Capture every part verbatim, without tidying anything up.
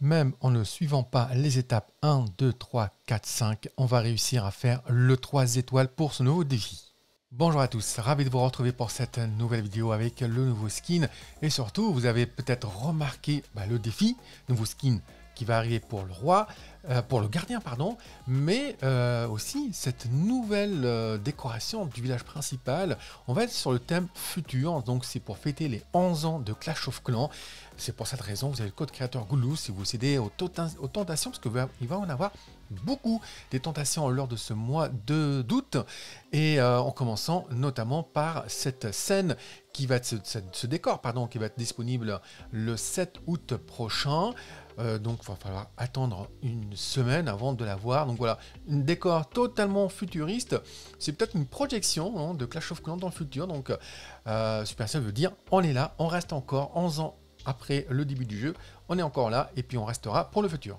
Même en ne suivant pas les étapes un, deux, trois, quatre, cinq, on va réussir à faire le trois étoiles pour ce nouveau défi. Bonjour à tous, ravi de vous retrouver pour cette nouvelle vidéo avec le nouveau skin. Et surtout, vous avez peut-être remarqué bah, le défi, nouveau skin qui va arriver pour le roi, euh, pour le gardien, pardon, mais euh, aussi cette nouvelle euh, décoration du village principal. On va être sur le thème futur, donc c'est pour fêter les onze ans de Clash of Clans. C'est pour cette raison, vous avez le code créateur Goulou si vous cédez aux, aux tentations, parce qu'il va en avoir beaucoup des tentations lors de ce mois d'août, et euh, en commençant notamment par cette scène qui va être ce, ce, ce décor pardon qui va être disponible le sept août prochain. Euh, donc il va falloir attendre une semaine avant de la voir. Donc voilà, un décor totalement futuriste. C'est peut-être une projection hein, de Clash of Clans dans le futur. Donc euh, Supercell veut dire on est là, on reste encore onze ans après le début du jeu, on est encore là et puis on restera pour le futur.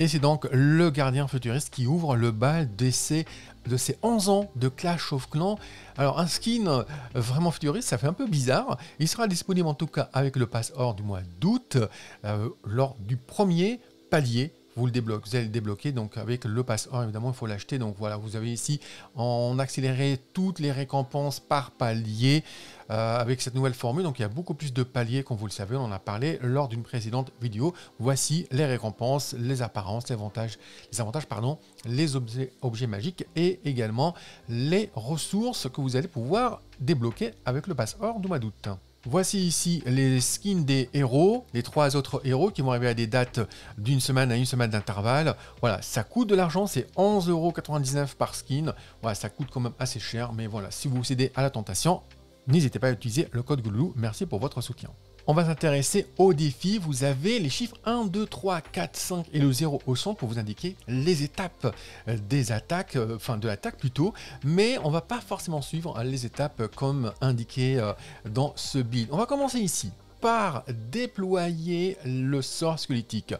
Et c'est donc le gardien futuriste qui ouvre le bal de ces onze ans de Clash of Clans. Alors un skin vraiment futuriste, ça fait un peu bizarre. Il sera disponible en tout cas avec le Pass Or du mois d'août, euh, lors du premier palier. Vous, le débloquez, vous allez le débloquer donc avec le Pass Or, évidemment il faut l'acheter. Donc voilà, vous avez ici en accéléré toutes les récompenses par palier euh, avec cette nouvelle formule. Donc il y a beaucoup plus de paliers, comme vous le savez, on en a parlé lors d'une précédente vidéo. Voici les récompenses, les apparences, les avantages, les, avantages, pardon, les objets, objets magiques et également les ressources que vous allez pouvoir débloquer avec le Pass Or du mois d'août. Voici ici les skins des héros, les trois autres héros qui vont arriver à des dates d'une semaine à une semaine d'intervalle. Voilà, ça coûte de l'argent, c'est onze euros quatre-vingt-dix-neuf par skin. Voilà, ça coûte quand même assez cher, mais voilà, si vous cédez à la tentation, n'hésitez pas à utiliser le code Goulou. Merci pour votre soutien. On va s'intéresser au défi. Vous avez les chiffres un, deux, trois, quatre, cinq et le zéro au son pour vous indiquer les étapes des attaques, euh, enfin de l'attaque plutôt, mais on ne va pas forcément suivre les étapes comme indiqué euh, dans ce build. On va commencer ici par déployer le sort squelettique.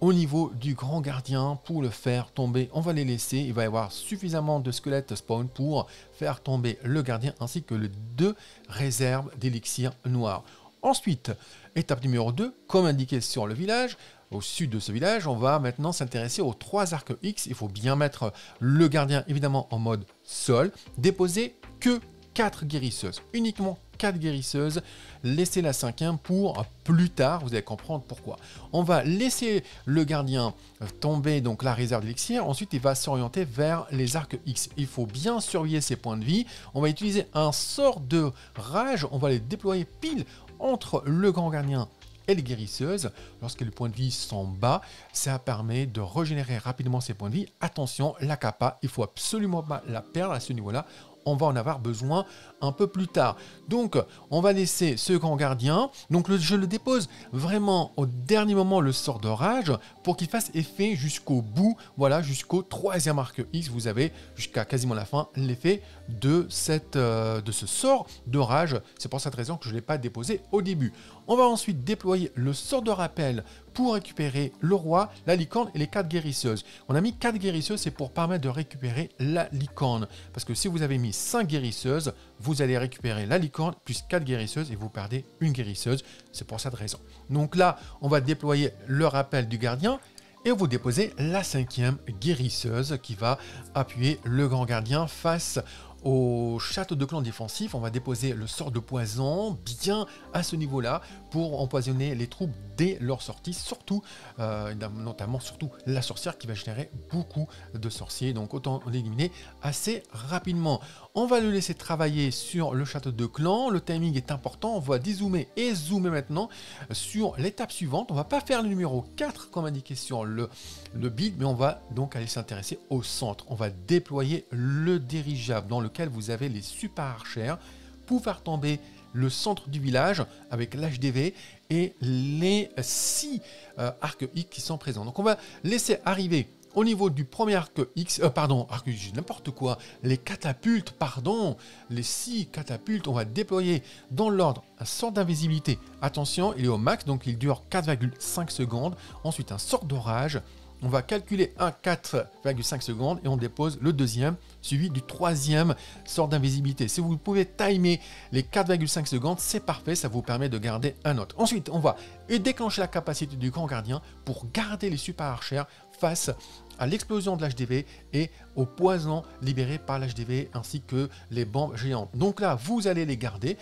Au niveau du grand gardien, pour le faire tomber, on va les laisser. Il va y avoir suffisamment de squelettes spawn pour faire tomber le gardien ainsi que les deux réserves d'élixir noir. Ensuite, étape numéro deux, comme indiqué sur le village, au sud de ce village, on va maintenant s'intéresser aux trois arcs X. Il faut bien mettre le gardien évidemment en mode sol, déposer que quatre guérisseuses, uniquement quatre guérisseuses, laisser la cinquième pour plus tard, vous allez comprendre pourquoi. On va laisser le gardien tomber, donc la réserve d'élixir, ensuite il va s'orienter vers les arcs X. Il faut bien surveiller ses points de vie, on va utiliser un sort de rage, on va les déployer pile entre le grand gardien et les guérisseuses. Lorsque le point de vie s'en bat, ça permet de régénérer rapidement ses points de vie. Attention, la capa, il faut absolument pas la perdre à ce niveau-là. On va en avoir besoin un peu plus tard. Donc, on va laisser ce grand gardien. Donc, le, je le dépose vraiment au dernier moment, le sort de rage, pour qu'il fasse effet jusqu'au bout. Voilà, jusqu'au troisième arc X. Vous avez jusqu'à quasiment la fin l'effet de, euh, de ce sort de rage. C'est pour cette raison que je ne l'ai pas déposé au début. On va ensuite déployer le sort de rappel pour récupérer le roi, la licorne et les quatre guérisseuses. On a mis quatre guérisseuses, c'est pour permettre de récupérer la licorne. Parce que si vous avez mis cinq guérisseuses, vous allez récupérer la licorne plus quatre guérisseuses et vous perdez une guérisseuse. C'est pour cette raison. Donc là, on va déployer le rappel du gardien et vous déposez la cinquième guérisseuse qui va appuyer le grand gardien face au château de clan défensif. On va déposer le sort de poison bien à ce niveau-là pour empoisonner les troupes dès leur sortie, surtout, euh, notamment surtout la sorcière qui va générer beaucoup de sorciers, donc autant l'éliminer assez rapidement. On va le laisser travailler sur le château de clan, le timing est important, on va dézoomer et zoomer maintenant sur l'étape suivante. On va pas faire le numéro quatre comme indiqué sur le, le build, mais on va donc aller s'intéresser au centre. On va déployer le dirigeable dans le vous avez les super archères pour faire tomber le centre du village avec l'H D V et les six euh, arcs X qui sont présents. Donc on va laisser arriver au niveau du premier arc X, euh, pardon, arc X, n'importe quoi, les catapultes, pardon, les six catapultes, on va déployer dans l'ordre un sort d'invisibilité. Attention, il est au max, donc il dure quatre virgule cinq secondes. Ensuite, un sort d'orage. On va calculer un quatre virgule cinq secondes et on dépose le deuxième, suivi du troisième sort d'invisibilité. Si vous pouvez timer les quatre virgule cinq secondes, c'est parfait, ça vous permet de garder un autre. Ensuite, on va déclencher la capacité du grand gardien pour garder les super archers face à l'explosion de l'H D V et au poison libéré par l'H D V ainsi que les bombes géantes. Donc là, vous allez les garder.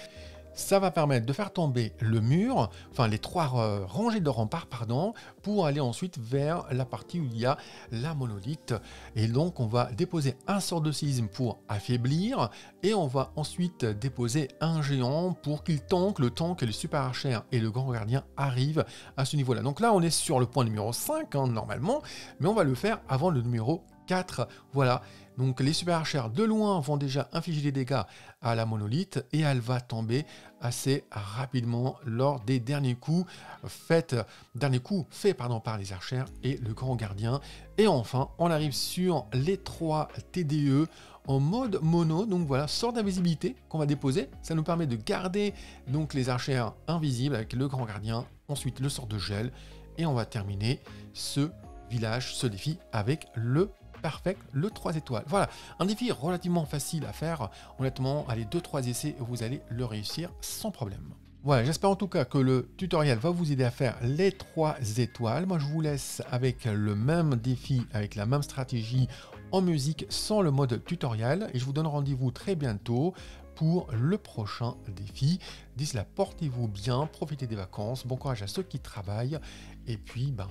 Ça va permettre de faire tomber le mur, enfin les trois euh, rangées de remparts, pardon, pour aller ensuite vers la partie où il y a la monolithe. Et donc, on va déposer un sort de séisme pour affaiblir, et on va ensuite déposer un géant pour qu'il tank, le tank et le super archer et le grand gardien arrivent à ce niveau-là. Donc là, on est sur le point numéro cinq, hein, normalement, mais on va le faire avant le numéro quatre. Voilà. Donc les super archers de loin vont déjà infliger des dégâts à la monolithe et elle va tomber assez rapidement lors des derniers coups faits, derniers coups faits pardon, par les archers et le grand gardien. Et enfin, on arrive sur les trois T D E en mode mono. Donc voilà, sort d'invisibilité qu'on va déposer. Ça nous permet de garder donc les archers invisibles avec le grand gardien. Ensuite, le sort de gel. Et on va terminer ce village, ce défi avec le Perfect, le trois étoiles. Voilà, un défi relativement facile à faire. Honnêtement, allez, deux trois essais, vous allez le réussir sans problème. Voilà, j'espère en tout cas que le tutoriel va vous aider à faire les trois étoiles. Moi, je vous laisse avec le même défi, avec la même stratégie en musique sans le mode tutoriel. Et je vous donne rendez-vous très bientôt pour le prochain défi. D'ici là, portez-vous bien, profitez des vacances, bon courage à ceux qui travaillent. Et puis, ben,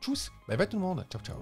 tchuss, bye bye tout le monde, ciao, ciao.